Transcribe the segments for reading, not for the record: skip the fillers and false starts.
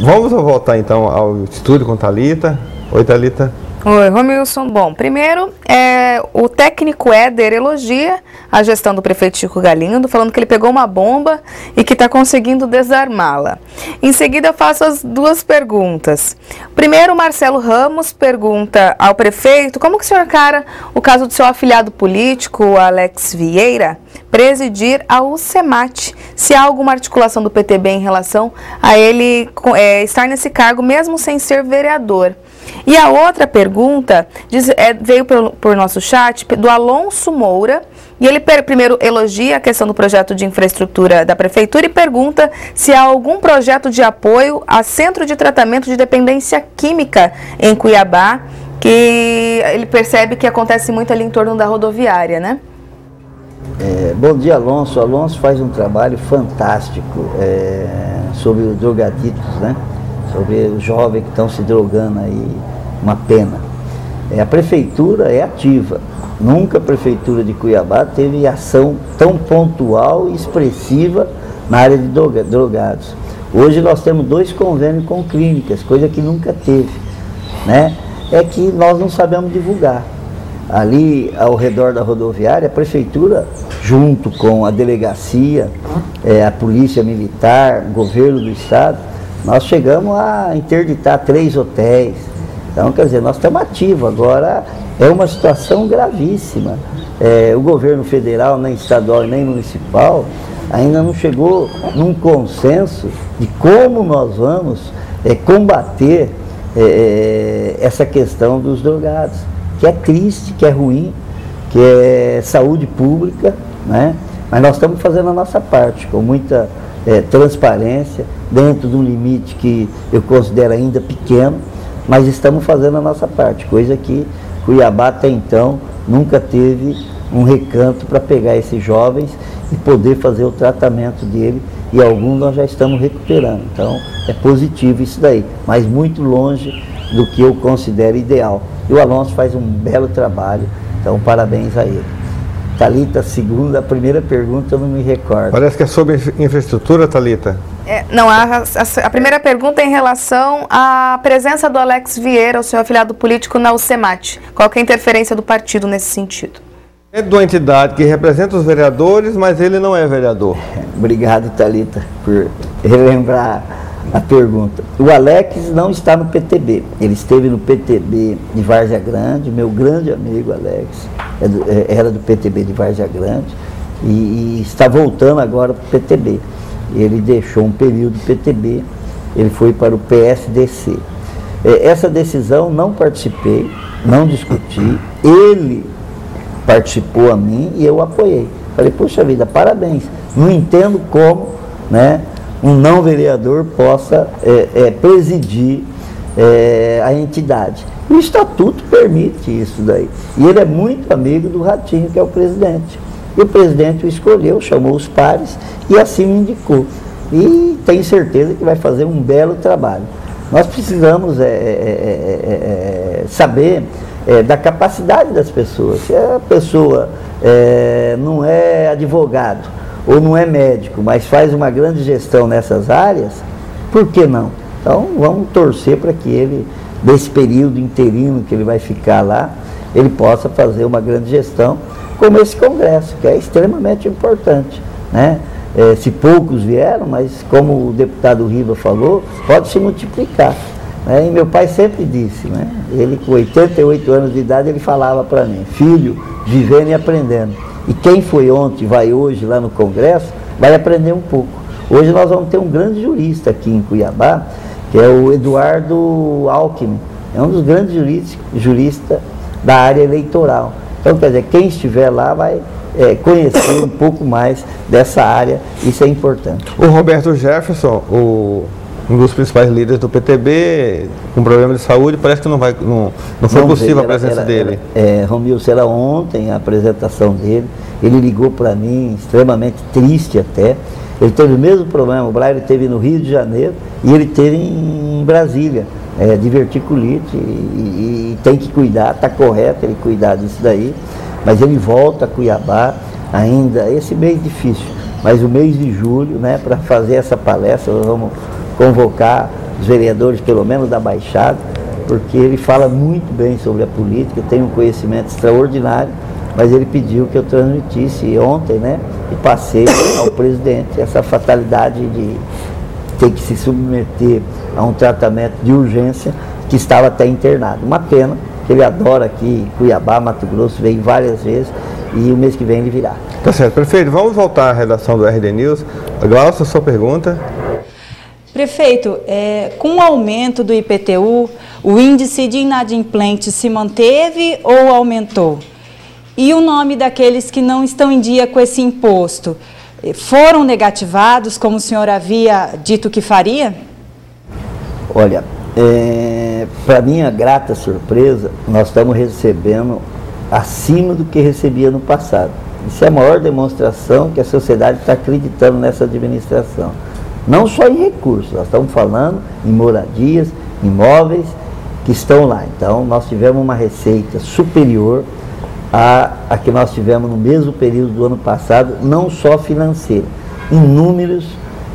Vamos voltar então ao estúdio com Thalita. Oi, Thalita. Oi, Romilson. Bom, primeiro, o técnico Éder elogia a gestão do prefeito Chico Galindo, falando que ele pegou uma bomba e que está conseguindo desarmá-la. Em seguida, eu faço as duas perguntas. Primeiro, o Marcelo Ramos pergunta ao prefeito como que o senhor encara o caso do seu afiliado político, Alex Vieira, presidir a UCEMAT, se há alguma articulação do PTB em relação a ele estar nesse cargo, mesmo sem ser vereador. E a outra pergunta veio por nosso chat, do Alonso Moura, e ele primeiro elogia a questão do projeto de infraestrutura da prefeitura e pergunta se há algum projeto de apoio a centro de tratamento de dependência química em Cuiabá, que ele percebe que acontece muito ali em torno da rodoviária, né? Bom dia, Alonso. Alonso faz um trabalho fantástico sobre os drogaditos, né? Sobre os jovens que estão se drogando aí, uma pena. A prefeitura é ativa. Nunca a prefeitura de Cuiabá teve ação tão pontual e expressiva na área de drogados. Hoje nós temos 2 convênios com clínicas, coisa que nunca teve, né? É que nós não sabemos divulgar. Ali ao redor da rodoviária, a prefeitura, junto com a delegacia, a polícia militar, o governo do estado, nós chegamos a interditar 3 hotéis. Então, quer dizer, nós estamos ativos. Agora é uma situação gravíssima. O governo federal, nem estadual nem municipal, ainda não chegou num consenso de como nós vamos combater essa questão dos drogados, que é triste, que é ruim, que é saúde pública, né? Mas nós estamos fazendo a nossa parte, com muita transparência, dentro de um limite que eu considero ainda pequeno, mas estamos fazendo a nossa parte, coisa que Cuiabá até então nunca teve um recanto para pegar esses jovens e poder fazer o tratamento dele, e alguns nós já estamos recuperando. Então é positivo isso daí, mas muito longe do que eu considero ideal. E o Alonso faz um belo trabalho, então parabéns a ele. Thalita, a primeira pergunta eu não me recordo. Parece que é sobre infraestrutura, Thalita? Não, a primeira pergunta é em relação à presença do Alex Vieira, o seu afiliado político, na UCEMAT. Qual que é a interferência do partido nesse sentido? É de uma entidade que representa os vereadores, mas ele não é vereador. Obrigado, Thalita, por relembrar a pergunta. O Alex não está no PTB. Ele esteve no PTB de Várzea Grande. Meu grande amigo Alex era do PTB de Várzea Grande e está voltando agora para o PTB. Ele deixou um período do PTB, ele foi para o PSDC. Essa decisão não participei, não discuti. Ele participou a mim e eu apoiei. Falei, poxa vida, parabéns. Não entendo como, né, um não vereador possa presidir a entidade. O estatuto permite isso daí. E ele é muito amigo do Ratinho, que é o presidente. E o presidente o escolheu, chamou os pares e assim o indicou. E tenho certeza que vai fazer um belo trabalho. Nós precisamos saber da capacidade das pessoas. Se a pessoa não é advogado, ou não é médico, mas faz uma grande gestão nessas áreas, por que não? Então vamos torcer para que ele, nesse período interino que ele vai ficar lá, ele possa fazer uma grande gestão, como esse congresso, que é extremamente importante, né? Se poucos vieram, mas como o deputado Riva falou, pode se multiplicar, né? E meu pai sempre disse, né? Ele com 88 anos de idade, ele falava para mim, filho, vivendo e aprendendo. E quem foi ontem, vai hoje lá no Congresso, vai aprender um pouco. Hoje nós vamos ter um grande jurista aqui em Cuiabá, que é o Eduardo Alckmin. É um dos grandes juristas da área eleitoral. Então, quer dizer, quem estiver lá vai conhecer um pouco mais dessa área. Isso é importante. O Roberto Jefferson, um dos principais líderes do PTB, com problema de saúde, parece que não foi possível a presença dele. Romilson, era ontem a apresentação dele, ele ligou para mim, extremamente triste até. Ele teve o mesmo problema, o Bryan teve no Rio de Janeiro e ele teve em Brasília, diverticulite, e tem que cuidar, está correto ele cuidar disso daí, mas ele volta a Cuiabá ainda, esse mês difícil, mas o mês de julho, né, para fazer essa palestra, nós vamos convocar os vereadores, pelo menos da Baixada, porque ele fala muito bem sobre a política, tem um conhecimento extraordinário, mas ele pediu que eu transmitisse ontem, né, e passei ao presidente essa fatalidade de ter que se submeter a um tratamento de urgência que estava até internado. Uma pena, que ele adora aqui Cuiabá, Mato Grosso, veio várias vezes e o mês que vem ele virá. Tá certo, prefeito, vamos voltar à redação do RD News. Gláucia, sua pergunta. Prefeito, com o aumento do IPTU, o índice de inadimplente se manteve ou aumentou? E o nome daqueles que não estão em dia com esse imposto? Foram negativados, como o senhor havia dito que faria? Olha, para minha grata surpresa, nós estamos recebendo acima do que recebia no passado. Isso é a maior demonstração que a sociedade está acreditando nessa administração. Não só em recursos, nós estamos falando em moradias, imóveis que estão lá. Então, nós tivemos uma receita superior à que nós tivemos no mesmo período do ano passado, não só financeira, em números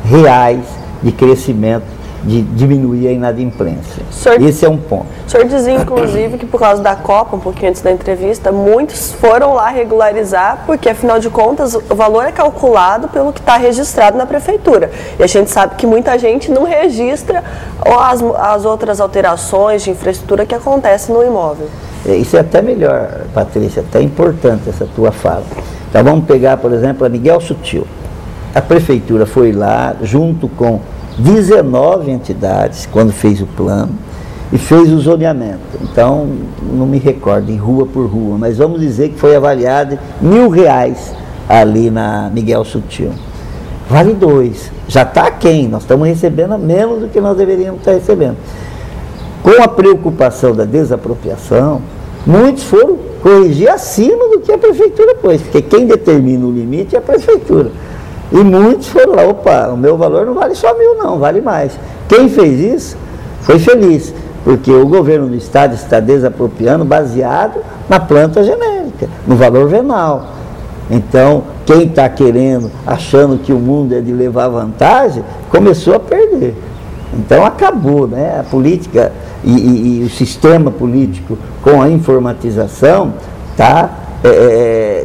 reais de crescimento, de diminuir a inadimplência. Senhor, esse é um ponto. O senhor dizia, inclusive, que por causa da Copa, um pouquinho antes da entrevista, muitos foram lá regularizar, porque, afinal de contas, o valor é calculado pelo que está registrado na prefeitura. E a gente sabe que muita gente não registra as outras alterações de infraestrutura que acontecem no imóvel. Isso é até melhor, Patrícia, até importante essa tua fala. Então, vamos pegar, por exemplo, a Miguel Sutil. A prefeitura foi lá, junto com 19 entidades, quando fez o plano, e fez o zoneamento. Então, não me recordo, em rua por rua, mas vamos dizer que foi avaliado R$1.000 ali na Miguel Sutil. Vale 2, já está aquém, nós estamos recebendo a menos do que nós deveríamos estar recebendo. Com a preocupação da desapropriação, muitos foram corrigir acima do que a prefeitura pôs, porque quem determina o limite é a prefeitura. E muitos foram lá, opa, o meu valor não vale só mil não, vale mais. Quem fez isso foi feliz, porque o governo do estado está desapropriando baseado na planta genérica, no valor venal. Então, quem está querendo, achando que o mundo é de levar vantagem, começou a perder. Então acabou, né? A política e o sistema político com a informatização está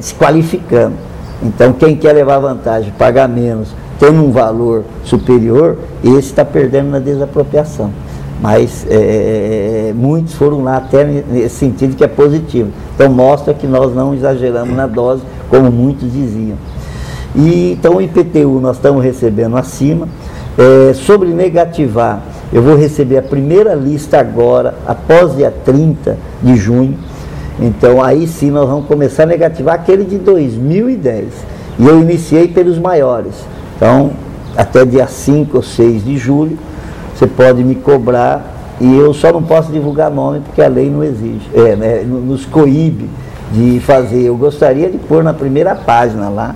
se qualificando. Então, quem quer levar vantagem, pagar menos, tendo um valor superior, esse está perdendo na desapropriação. Mas muitos foram lá até nesse sentido que é positivo. Então, mostra que nós não exageramos na dose, como muitos diziam. E, então, o IPTU nós estamos recebendo acima. Sobre negativar, eu vou receber a primeira lista agora, após dia 30 de junho. Então, aí sim nós vamos começar a negativar aquele de 2010. E eu iniciei pelos maiores. Então, até dia 5 ou 6 de julho, você pode me cobrar. E eu só não posso divulgar nome porque a lei não exige, né, nos coíbe de fazer. Eu gostaria de pôr na primeira página lá,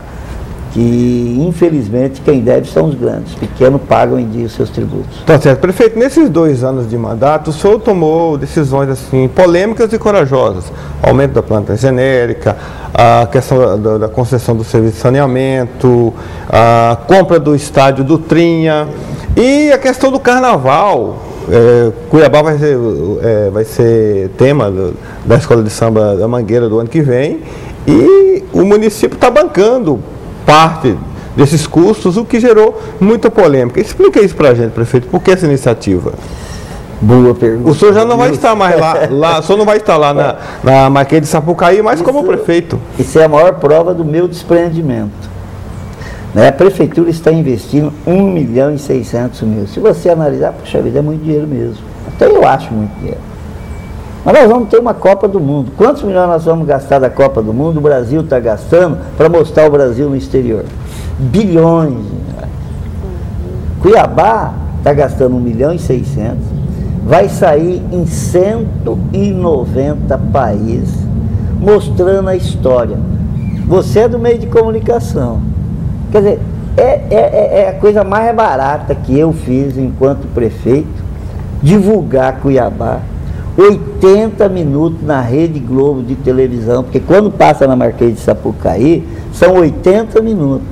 que infelizmente quem deve são os grandes, pequeno pagam em dia os seus tributos. Tá certo. Prefeito, nesses 2 anos de mandato, o senhor tomou decisões assim, polêmicas e corajosas. Aumento da planta genérica, a questão da concessão do serviço de saneamento, a compra do estádio do Trinha e a questão do carnaval. Cuiabá vai ser tema da escola de samba da Mangueira do ano que vem e o município está bancando parte desses custos, o que gerou muita polêmica. Explica isso pra gente, prefeito, por que essa iniciativa? Boa pergunta. O senhor já não vai estar mais lá, o senhor não vai estar lá na Marquês de Sapucaí, mas isso, como prefeito. Isso é a maior prova do meu desprendimento. Né? A prefeitura está investindo 1.600.000. Se você analisar, puxa vida, é muito dinheiro mesmo. Até eu acho muito dinheiro. Mas nós vamos ter uma Copa do Mundo. Quantos milhões nós vamos gastar da Copa do Mundo? O Brasil está gastando para mostrar o Brasil no exterior. Bilhões. Cuiabá está gastando 1.600.000. Vai sair em 190 países mostrando a história. Você é do meio de comunicação. Quer dizer, é a coisa mais barata que eu fiz enquanto prefeito, divulgar Cuiabá. 80 minutos na Rede Globo de televisão, porque quando passa na Marquês de Sapucaí, são 80 minutos,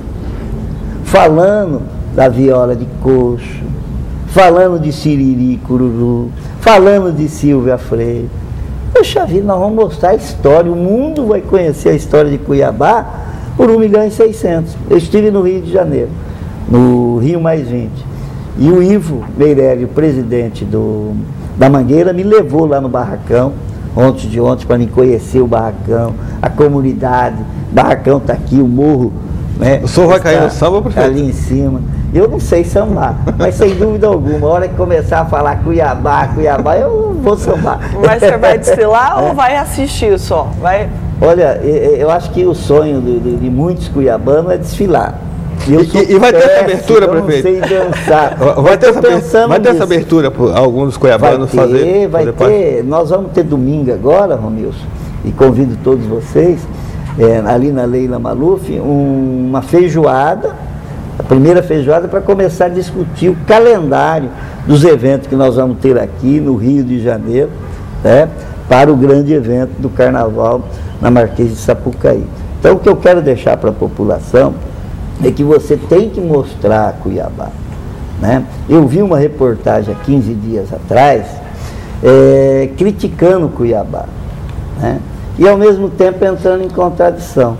falando da Viola de Cocho, falando de Ciriri Cururu, falando de Silvia Freire. Poxa vida, nós vamos mostrar a história, o mundo vai conhecer a história de Cuiabá por 1.600.000. Eu estive no Rio de Janeiro, no Rio Mais 20. E o Ivo Meirelli, o presidente da Mangueira, me levou lá no barracão, ontem de ontem, para me conhecer o barracão, a comunidade. O barracão está aqui, o morro, né? O sol vai cair no samba, prefeito? Está ali em cima. Eu não sei sambar, mas sem dúvida alguma, a hora que começar a falar Cuiabá, Cuiabá, eu vou sambar. Mas você vai desfilar ou vai assistir só? Vai... Olha, eu acho que o sonho de muitos cuiabanos é desfilar. E vai ter essa abertura, prefeito? Eu não sei dançar. Vai ter essa abertura para alguns cuiabanos fazerem? Vai ter. Nós vamos ter domingo agora, Romilson, e convido todos vocês, ali na Leila Maluf, uma feijoada. A primeira feijoada para começar a discutir o calendário dos eventos que nós vamos ter aqui no Rio de Janeiro, né, para o grande evento do Carnaval na Marquês de Sapucaí. Então, o que eu quero deixar para a população é que você tem que mostrar a Cuiabá, né? Eu vi uma reportagem há 15 dias atrás criticando Cuiabá, né, e ao mesmo tempo entrando em contradição.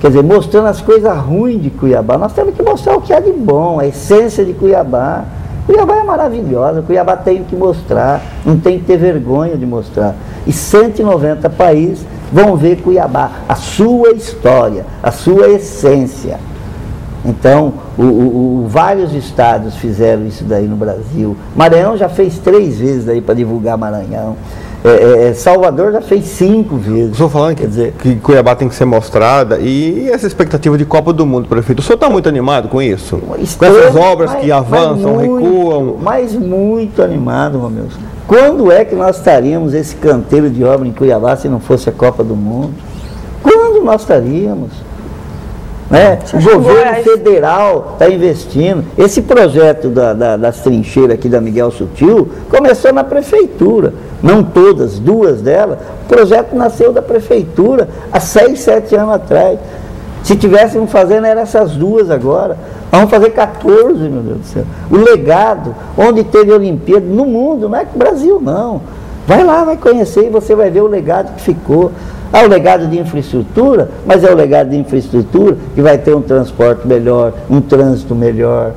Quer dizer, mostrando as coisas ruins de Cuiabá. Nós temos que mostrar o que há de bom, a essência de Cuiabá. Cuiabá é maravilhosa, Cuiabá tem que mostrar, não tem que ter vergonha de mostrar. E 190 países vão ver Cuiabá, a sua história, a sua essência. Então, vários estados fizeram isso daí no Brasil. Maranhão já fez 3 vezes daí para divulgar Maranhão. Salvador já fez 5 vezes. O senhor falando que Cuiabá tem que ser mostrada. E essa expectativa de Copa do Mundo, prefeito, o senhor está muito animado com isso? Estou, com essas obras que avançam, recuam? Mas muito animado, Romilson. Quando é que nós estaríamos esse canteiro de obra em Cuiabá se não fosse a Copa do Mundo? Quando nós estaríamos? Né? O governo federal está investindo. Esse projeto das trincheiras aqui da Miguel Sutil começou na prefeitura. Não todas, 2 delas. O projeto nasceu da prefeitura há 6, 7 anos atrás. Se tivéssemos fazendo, eram essas 2 agora. Nós vamos fazer 14, meu Deus do céu. O legado, onde teve Olimpíada, no mundo, não é que o Brasil não. Vai lá, vai conhecer e você vai ver o legado que ficou. Há o legado de infraestrutura, mas é o legado de infraestrutura que vai ter um transporte melhor, um trânsito melhor,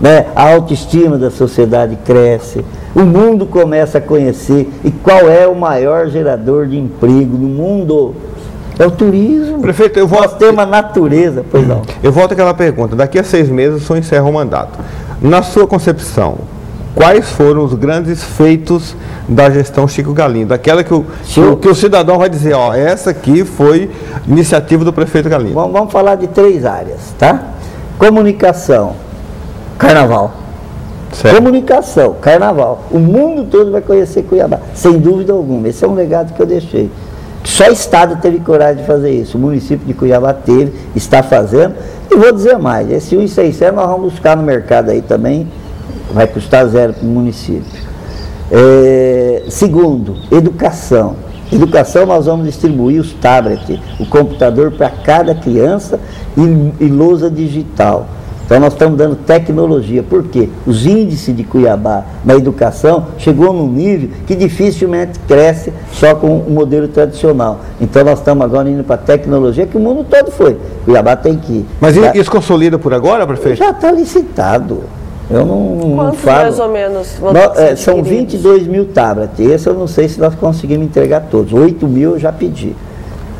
né? A autoestima da sociedade cresce, o mundo começa a conhecer. E qual é o maior gerador de emprego no mundo? É o turismo. Prefeito, eu volto... Nós temos a natureza, pois não. Eu volto àquela pergunta, daqui a 6 meses o senhor encerra o mandato. Na sua concepção, quais foram os grandes feitos da gestão Chico Galindo? Aquela que o cidadão vai dizer, ó, essa aqui foi iniciativa do prefeito Galindo. Vamos falar de 3 áreas, tá? Comunicação, Carnaval. Certo. Comunicação, Carnaval. O mundo todo vai conhecer Cuiabá, sem dúvida alguma. Esse é um legado que eu deixei. Só o Estado teve coragem de fazer isso. O município de Cuiabá teve, está fazendo. E vou dizer mais, esse 1.600 nós vamos buscar no mercado aí também. Vai custar zero para o município. Segundo, educação. Educação, nós vamos distribuir os tablets, o computador para cada criança e lousa digital. Então nós estamos dando tecnologia. Por quê? Os índices de Cuiabá na educação chegou num nível que dificilmente cresce só com o modelo tradicional. Então nós estamos agora indo para a tecnologia que o mundo todo foi. Cuiabá tem que ir. Mas isso consolida por agora, prefeito? Já está licitado. Eu não falo. Mais ou menos? São 22.000 tablets. Esse eu não sei se nós conseguimos entregar todos. 8.000 eu já pedi.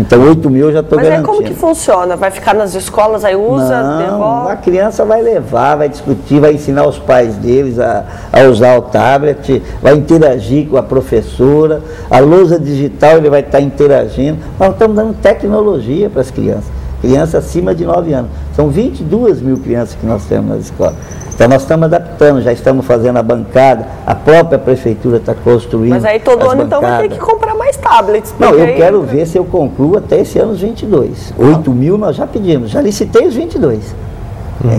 Então 8.000 eu já estou garantindo. Mas como que funciona? Vai ficar nas escolas, aí usa, não, devolve? A criança vai levar, vai discutir, vai ensinar os pais deles a usar o tablet, vai interagir com a professora, a lousa digital ele vai estar interagindo. Nós estamos dando tecnologia para as crianças. Criança acima de 9 anos. São 22.000 crianças que nós temos nas escolas. Então nós estamos adaptando, já estamos fazendo a bancada, a própria prefeitura está construindo. Mas aí todo ano então vai ter que comprar mais tablets. Não, eu quero ver se eu concluo até esse ano os 22. 8.000 nós já pedimos, já licitei os 22.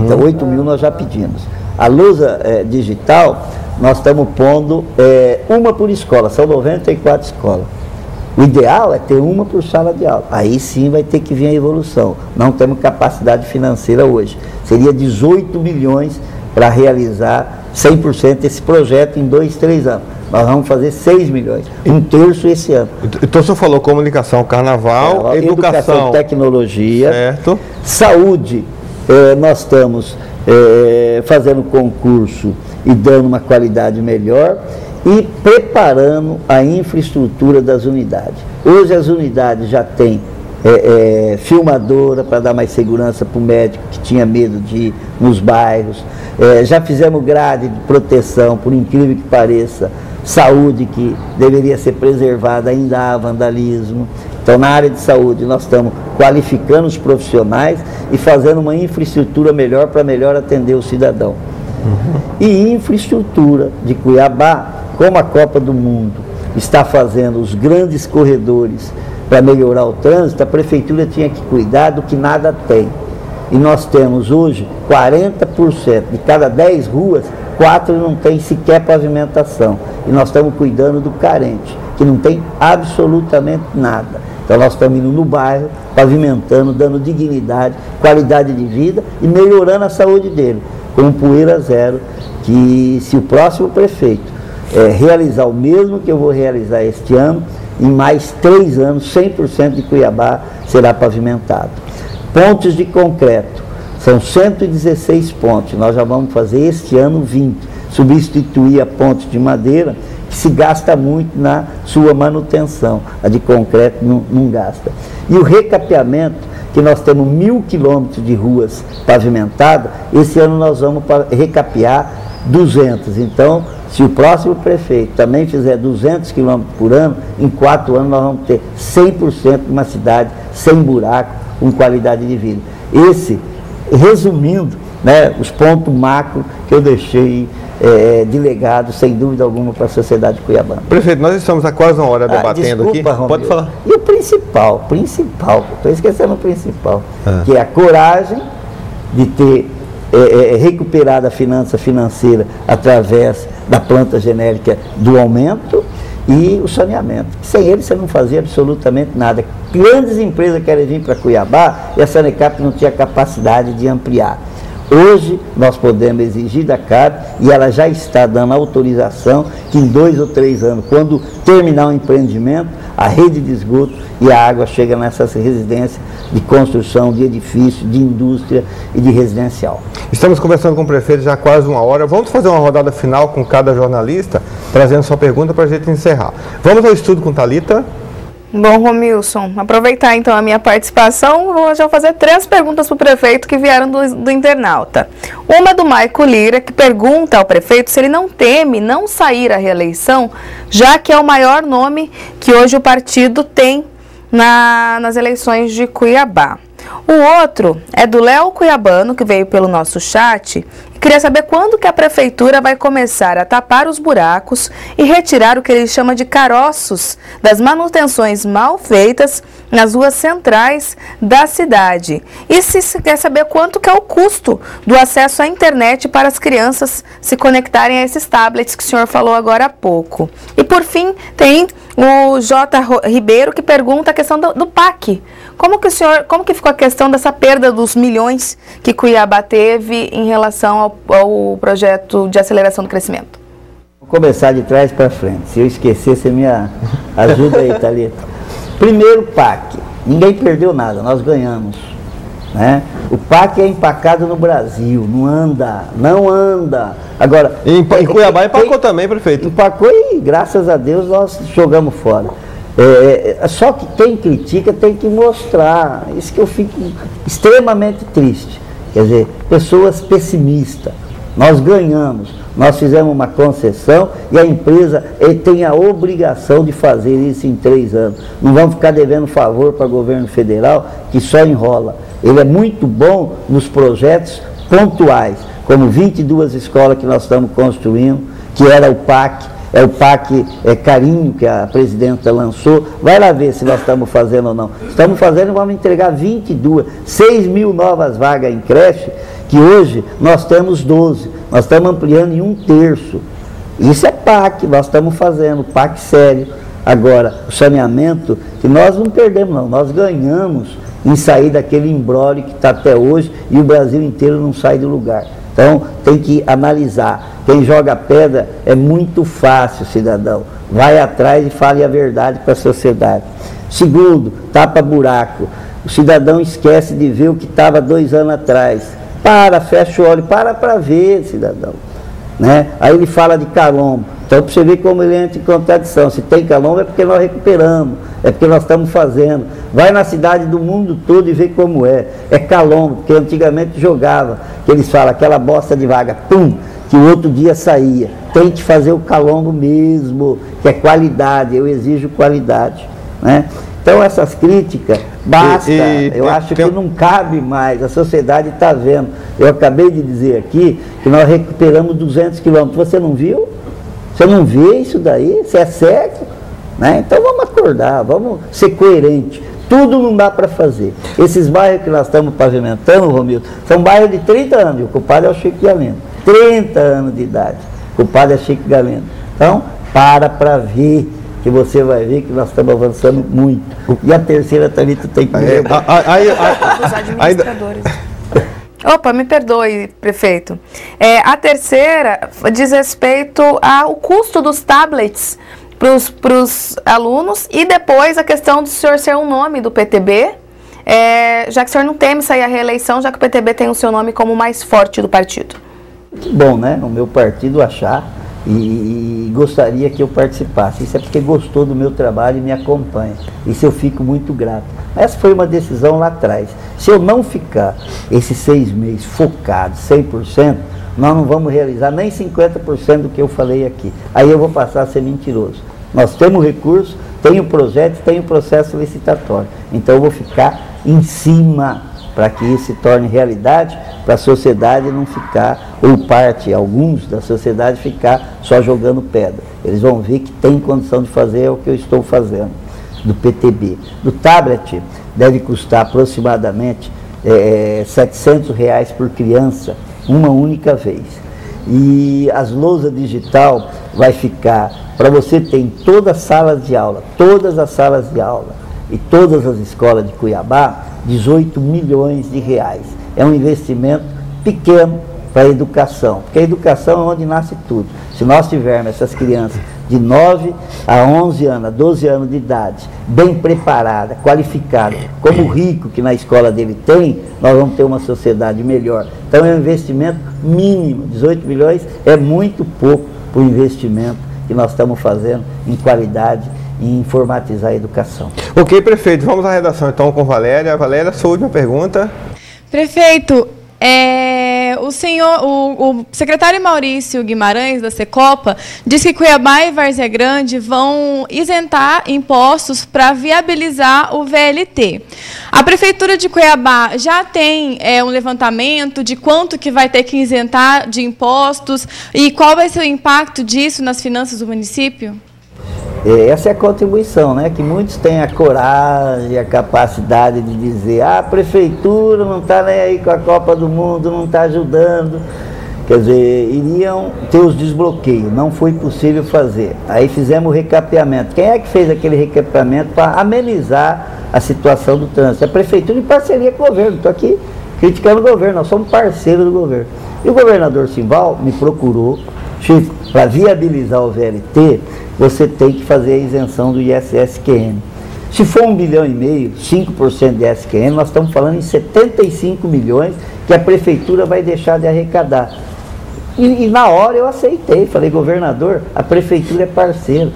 Então 8.000 nós já pedimos. A lousa digital, nós estamos pondo uma por escola, são 94 escolas. O ideal é ter uma por sala de aula. Aí sim vai ter que vir a evolução. Não temos capacidade financeira hoje. Seria 18 milhões para realizar 100% esse projeto em 2, 3 anos. Nós vamos fazer 6 milhões, um terço esse ano. Então o senhor falou comunicação, carnaval, educação, tecnologia, certo. Saúde, nós estamos fazendo concurso e dando uma qualidade melhor e preparando a infraestrutura das unidades. Hoje as unidades já têm filmadora para dar mais segurança para o médico que tinha medo de ir nos bairros. Já fizemos grade de proteção, por incrível que pareça. Saúde, que deveria ser preservada, ainda há vandalismo. Então, na área de saúde, nós estamos qualificando os profissionais e fazendo uma infraestrutura melhor para melhor atender o cidadão. Uhum. E infraestrutura de Cuiabá, como a Copa do Mundo está fazendo os grandes corredores para melhorar o trânsito, a prefeitura tinha que cuidar do que nada tem. E nós temos hoje 40% de cada 10 ruas, 4 não tem sequer pavimentação. E nós estamos cuidando do carente, que não tem absolutamente nada. Então nós estamos indo no bairro, pavimentando, dando dignidade, qualidade de vida e melhorando a saúde dele, com poeira zero, que se o próximo prefeito realizar o mesmo que eu vou realizar este ano, em mais 3 anos, 100% de Cuiabá será pavimentado. Pontes de concreto, são 116 pontes, nós já vamos fazer este ano 20, substituir a ponte de madeira, que se gasta muito na sua manutenção, a de concreto não gasta. E o recapeamento, que nós temos 1000 quilômetros de ruas pavimentadas, esse ano nós vamos recapear 200, então se o próximo prefeito também fizer 200 quilômetros por ano, em 4 anos nós vamos ter 100% de uma cidade sem buraco, com qualidade de vida. Esse, resumindo, né, os pontos macro que eu deixei de legado, sem dúvida alguma, para a sociedade cuiabana. Prefeito, nós estamos há quase uma hora debatendo, desculpa, aqui. Romilson. Pode falar. E o principal, estou esquecendo o principal, que é a coragem de ter recuperado a finança financeira através da planta genérica do aumento e o saneamento. Sem ele você não fazia absolutamente nada. Grandes empresas querem vir para Cuiabá e a Sanecap não tinha capacidade de ampliar. Hoje nós podemos exigir da CAB e ela já está dando autorização que em 2 ou 3 anos, quando terminar o empreendimento, a rede de esgoto e a água chega nessas residências de construção, de edifício, de indústria e de residencial. Estamos conversando com o prefeito já há quase uma hora. Vamos fazer uma rodada final com cada jornalista, trazendo sua pergunta para a gente encerrar. Vamos ao estudo com Thalita. Bom, Romilson, aproveitar então a minha participação, vou já fazer 3 perguntas para o prefeito que vieram do internauta. Uma do Maico Lira, que pergunta ao prefeito se ele não teme não sair à reeleição, já que é o maior nome que hoje o partido tem nas eleições de Cuiabá. O outro é do Léo Cuiabano, que veio pelo nosso chat. Queria saber quando que a prefeitura vai começar a tapar os buracos e retirar o que ele chama de caroços das manutenções mal feitas nas ruas centrais da cidade. E se quer saber quanto que é o custo do acesso à internet para as crianças se conectarem a esses tablets que o senhor falou agora há pouco. E por fim, tem o J. Ribeiro, que pergunta a questão do PAC. Como que ficou a questão dessa perda dos milhões que Cuiabá teve em relação ao projeto de aceleração do crescimento? Vou começar de trás para frente. Se eu esquecer, você me ajuda aí, Thalita. Primeiro, PAC. Ninguém perdeu nada, nós ganhamos, né? O PAC é empacado no Brasil, não anda. Agora, em Cuiabá empacou também, prefeito. Empacou e, graças a Deus, nós jogamos fora. Só que quem critica tem que mostrar. Isso que eu fico extremamente triste. Quer dizer, pessoas pessimistas. Nós ganhamos, nós fizemos uma concessão e a empresa tem a obrigação de fazer isso em 3 anos. Não vamos ficar devendo favor para o governo federal, que só enrola. Ele é muito bom nos projetos pontuais, como 22 escolas que nós estamos construindo, que era o PAC. É o PAC Carinho, que a presidenta lançou. Vai lá ver se nós estamos fazendo ou não. Estamos fazendo e vamos entregar 22, 6 mil novas vagas em creche, que hoje nós temos 12. Nós estamos ampliando em 1/3. Isso é PAC, nós estamos fazendo, PAC sério. Agora, o saneamento, que nós não perdemos não, nós ganhamos e sair daquele imbróglio que está até hoje e o Brasil inteiro não sai do lugar. Então tem que analisar. Quem joga pedra é muito fácil, cidadão. Vai atrás e fale a verdade para a sociedade. Segundo, tapa buraco. O cidadão esquece de ver o que estava 2 anos atrás. Para, fecha o olho, para ver, cidadão. Né? Aí ele fala de calombo. Então para você ver como ele entra em contradição. Se tem calombo é porque nós recuperamos, é porque nós estamos fazendo. Vai na cidade do mundo todo e vê como é. É calombo, porque antigamente jogava, que eles falam, aquela bosta de vaga, pum, que o outro dia saía. Tente fazer o calombo mesmo, que é qualidade, eu exijo qualidade. Né? Então essas críticas, basta, eu acho que não cabe mais, a sociedade está vendo. Eu acabei de dizer aqui que nós recuperamos 200 quilômetros, você não viu? Você não vê isso daí? Você é cego? Né? Então vamos acordar, vamos ser coerentes. Tudo não dá para fazer. Esses bairros que nós estamos pavimentando, Romilson, são bairros de 30 anos, e o culpado é o Chico Galindo. 30 anos de idade, o culpado é Chico Galindo. Então, para ver, que você vai ver que nós estamos avançando muito. E a terceira, Thalita, tem que ver. Os administradores. Opa, me perdoe, prefeito. A terceira diz respeito ao custo dos tablets para os alunos e depois a questão do senhor ser um nome do PTB, já que o senhor não teme sair à reeleição, já que o PTB tem o seu nome como o mais forte do partido. Que bom, né? O meu partido achar e gostaria que eu participasse. Isso é porque gostou do meu trabalho e me acompanha. Isso eu fico muito grato. Essa foi uma decisão lá atrás. Se eu não ficar esses 6 meses focado 100%, nós não vamos realizar nem 50% do que eu falei aqui. Aí eu vou passar a ser mentiroso. Nós temos recurso, tem o projeto, tem o processo licitatório. Então eu vou ficar em cima para que isso se torne realidade, para a sociedade não ficar, ou parte, alguns da sociedade ficar só jogando pedra. Eles vão ver que tem condição de fazer o que eu estou fazendo, do PTB. Do tablet deve custar aproximadamente R$ 700 por criança, uma única vez. E as lousas digital vai ficar, para você ter em todas as salas de aula, e todas as escolas de Cuiabá, R$ 18 milhões. É um investimento pequeno para a educação, porque a educação é onde nasce tudo. Se nós tivermos essas crianças de 9 a 11 anos, a 12 anos de idade, bem preparada, qualificada, como o rico que na escola dele tem, nós vamos ter uma sociedade melhor. Então é um investimento mínimo, 18 milhões é muito pouco para o investimento que nós estamos fazendo em qualidade e informatizar a educação. Ok, prefeito, vamos à redação então com Valéria. Valéria, sua última pergunta. Prefeito, o secretário Maurício Guimarães da Secopa diz que Cuiabá e Várzea Grande vão isentar impostos para viabilizar o VLT. A prefeitura de Cuiabá já tem um levantamento de quanto que vai ter que isentar de impostos e qual vai ser o impacto disso nas finanças do município? Essa é a contribuição, né? Que muitos têm a coragem, a capacidade de dizer: ah, a prefeitura não está nem aí com a Copa do Mundo, não está ajudando. Quer dizer, iriam ter os desbloqueios, não foi possível fazer. Aí fizemos o recapeamento. Quem é que fez aquele recapeamento para amenizar a situação do trânsito? A prefeitura em parceria com o governo. Estou aqui criticando o governo, nós somos parceiros do governo. E o governador Simbal me procurou: Chico, para viabilizar o VLT, você tem que fazer a isenção do ISSQN. Se for 1,5 bilhão, 5% de ISSQN, nós estamos falando em 75 milhões que a prefeitura vai deixar de arrecadar. E na hora eu aceitei, falei: governador, a prefeitura é parceira.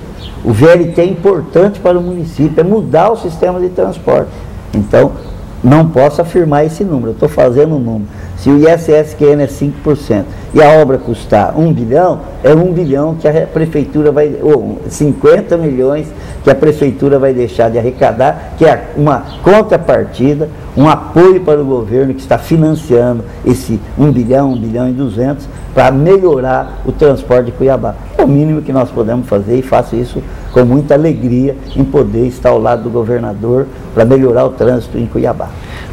O VLT é importante para o município, é mudar o sistema de transporte. Então, não posso afirmar esse número, eu estou fazendo um número. Se o ISSQN é 5% e a obra custar 1 bilhão, é 1 bilhão que a prefeitura vai, ou 50 milhões que a prefeitura vai deixar de arrecadar, que é uma contrapartida, um apoio para o governo que está financiando esse 1 bilhão e 200 para melhorar o transporte de Cuiabá. É o mínimo que nós podemos fazer e faço isso com muita alegria em poder estar ao lado do governador para melhorar o trânsito em Cuiabá.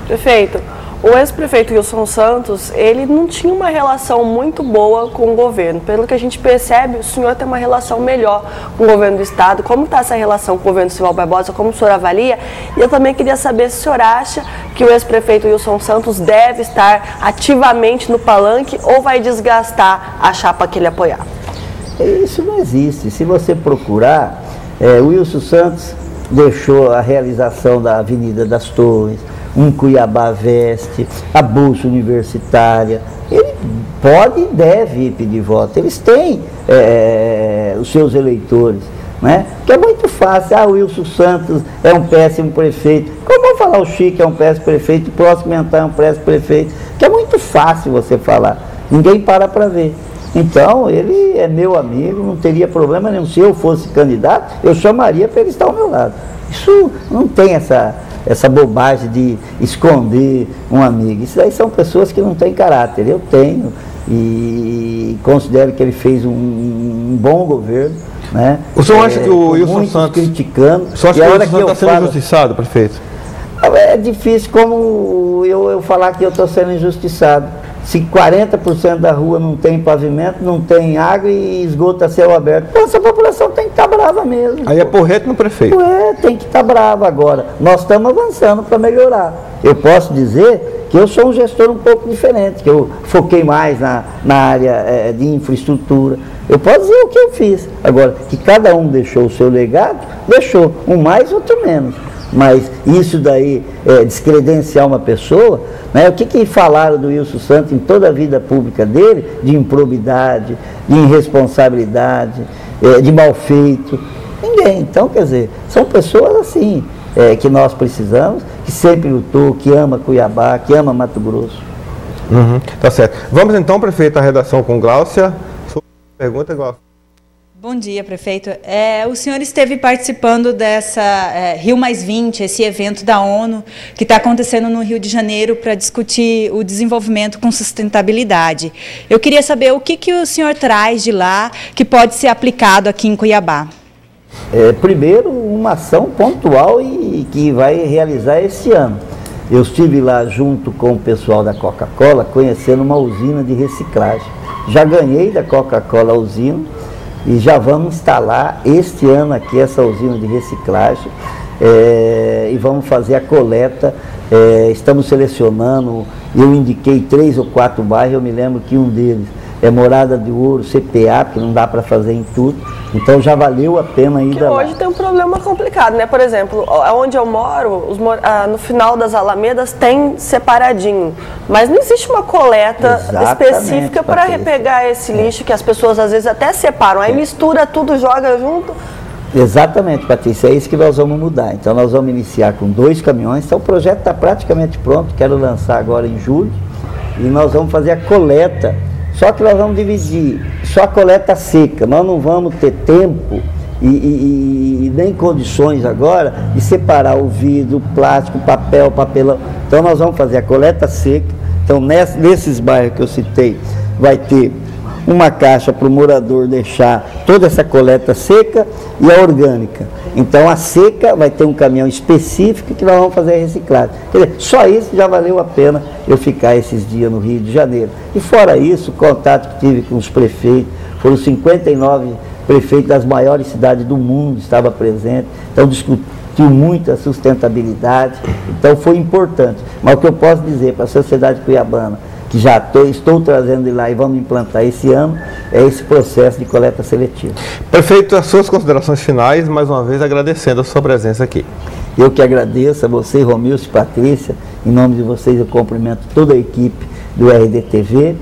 Prefeito, O ex-prefeito Wilson Santos, ele não tinha uma relação muito boa com o governo. Pelo que a gente percebe, o senhor tem uma relação melhor com o governo do estado. Como está essa relação com o governo do Silval Barbosa? Como o senhor avalia? E eu também queria saber se o senhor acha que o ex-prefeito Wilson Santos deve estar ativamente no palanque ou vai desgastar a chapa que ele apoiar? Isso não existe. Se você procurar, Wilson Santos deixou a realização da Avenida das Torres, um Cuiabá Veste, a Bolsa Universitária. Ele pode e deve pedir voto. Eles têm os seus eleitores, né? Que é muito fácil. Ah, o Wilson Santos é um péssimo prefeito. Como vão falar o Chico é um péssimo prefeito, o próximo entrar é um péssimo prefeito? Que é muito fácil você falar. Ninguém para ver. Então, ele é meu amigo, não teria problema nenhum. Se eu fosse candidato, eu chamaria para ele estar ao meu lado. Isso não tem essa bobagem de esconder um amigo. Isso daí são pessoas que não têm caráter. Eu tenho e considero que ele fez um bom governo. Né? O senhor acha que o Wilson Santos... criticando. O senhor acha que o Wilson Santos está sendo injustiçado, prefeito? É difícil como eu falar que eu estou sendo injustiçado. Se 40% da rua não tem pavimento, não tem água e esgoto a céu aberto. Pô, essa população tem que estar brava mesmo. Aí é porrete no prefeito. É, tem que estar brava agora. Nós estamos avançando para melhorar. Eu posso dizer que eu sou um gestor um pouco diferente, que eu foquei mais na área de infraestrutura. Eu posso dizer o que eu fiz. Agora, que cada um deixou o seu legado, deixou um mais, outro menos. Mas isso daí, descredenciar uma pessoa, né? O que falaram do Wilson Santos em toda a vida pública dele, de improbidade, de irresponsabilidade, de mal feito? Ninguém. Então, quer dizer, são pessoas assim que nós precisamos, que sempre lutou, que ama Cuiabá, que ama Mato Grosso. Uhum, tá certo. Vamos então, prefeito, à redação com Gláucia. Pergunta, Gláucia. Bom dia, prefeito. O senhor esteve participando dessa Rio Mais 20, esse evento da ONU que está acontecendo no Rio de Janeiro para discutir o desenvolvimento com sustentabilidade. Eu queria saber o que o senhor traz de lá que pode ser aplicado aqui em Cuiabá. Primeiro, uma ação pontual e que vai realizar esse ano. Eu estive lá junto com o pessoal da Coca-Cola conhecendo uma usina de reciclagem. Já ganhei da Coca-Cola a usina. E já vamos instalar este ano aqui essa usina de reciclagem e vamos fazer a coleta. Estamos selecionando, eu indiquei 3 ou 4 bairros, eu me lembro que um deles é Morada de Ouro, CPA, porque não dá para fazer em tudo. Então já valeu a pena ir lá. Hoje tem um problema complicado, né? Por exemplo, onde eu moro, no final das Alamedas tem separadinho. Mas não existe uma coleta específica para repegar esse lixo que as pessoas às vezes até separam. Aí mistura tudo, joga junto. Exatamente, Patrícia, é isso que nós vamos mudar. Então nós vamos iniciar com 2 caminhões. Então o projeto está praticamente pronto, quero lançar agora em julho. E nós vamos fazer a coleta. Só que nós vamos dividir, só a coleta seca, nós não vamos ter tempo e nem condições agora de separar o vidro, o plástico, o papel, o papelão. Então nós vamos fazer a coleta seca. Então nesses bairros que eu citei vai ter uma caixa para o morador deixar toda essa coleta seca e a orgânica. Então a seca vai ter um caminhão específico que nós vamos fazer reciclado. Quer dizer, só isso já valeu a pena eu ficar esses dias no Rio de Janeiro. E fora isso, o contato que tive com os prefeitos, foram 59 prefeitos das maiores cidades do mundo, estava presente, então discutiu muito a sustentabilidade, então foi importante. Mas o que eu posso dizer para a sociedade cuiabana, já estou trazendo de lá e vamos implantar esse ano, é esse processo de coleta seletiva. Prefeito, as suas considerações finais, mais uma vez agradecendo a sua presença aqui. Eu que agradeço a você, Romilson e Patrícia, em nome de vocês eu cumprimento toda a equipe do RDTV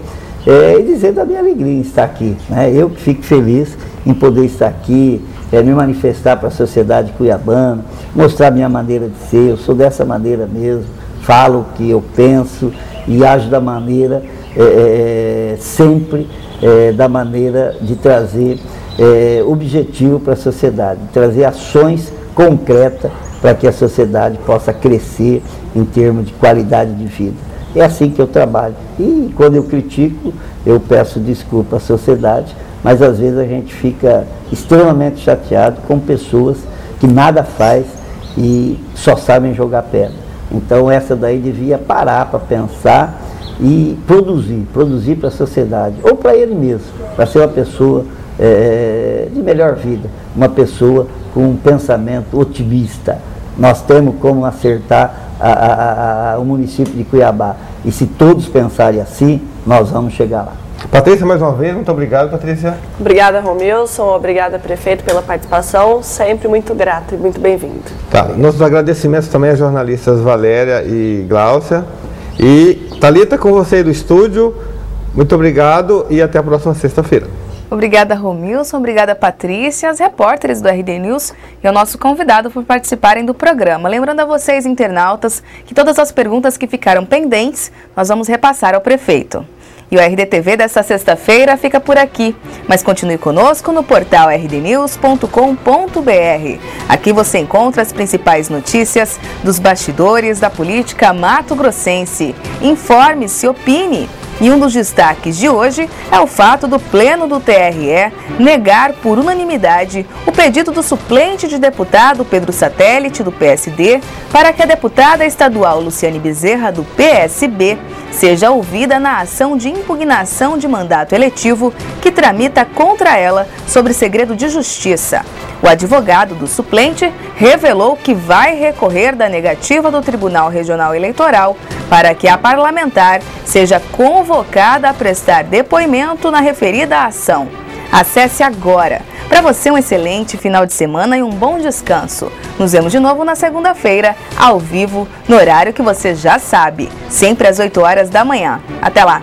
e dizer da minha alegria em estar aqui, né? Eu que fico feliz em poder estar aqui, me manifestar para a sociedade cuiabana, mostrar minha maneira de ser, eu sou dessa maneira mesmo, falo o que eu penso e ajo da maneira, sempre da maneira de trazer objetivo para a sociedade, trazer ações concretas para que a sociedade possa crescer em termos de qualidade de vida. É assim que eu trabalho. E quando eu critico, eu peço desculpa à sociedade, mas às vezes a gente fica extremamente chateado com pessoas que nada faz e só sabem jogar pedra. Então essa daí devia parar para pensar e produzir para a sociedade, ou para ele mesmo, para ser uma pessoa de melhor vida, uma pessoa com um pensamento otimista. Nós temos como acertar o município de Cuiabá, e se todos pensarem assim, nós vamos chegar lá. Patrícia, mais uma vez, muito obrigado, Patrícia. Obrigada, Romilson, obrigada, prefeito, pela participação, sempre muito grato e muito bem-vindo. Tá, nossos agradecimentos também às jornalistas Valéria e Gláucia. E Thalita, com você aí do estúdio, muito obrigado e até a próxima sexta-feira. Obrigada, Romilson, obrigada, Patrícia, as repórteres do RD News e ao nosso convidado por participarem do programa. Lembrando a vocês, internautas, que todas as perguntas que ficaram pendentes, nós vamos repassar ao prefeito. E o RDTV desta sexta-feira fica por aqui, mas continue conosco no portal rdnews.com.br. Aqui você encontra as principais notícias dos bastidores da política mato-grossense. Informe-se, opine! E um dos destaques de hoje é o fato do Pleno do TRE negar por unanimidade o pedido do suplente de deputado Pedro Satellite, do PSD, para que a deputada estadual Luciane Bezerra, do PSB, seja ouvida na ação de impugnação de mandato eletivo que tramita contra ela sobre segredo de justiça. O advogado do suplente revelou que vai recorrer da negativa do Tribunal Regional Eleitoral para que a parlamentar seja convocada a prestar depoimento na referida ação. Acesse agora. Para você, um excelente final de semana e um bom descanso. Nos vemos de novo na segunda-feira, ao vivo, no horário que você já sabe, sempre às 8 horas da manhã. Até lá!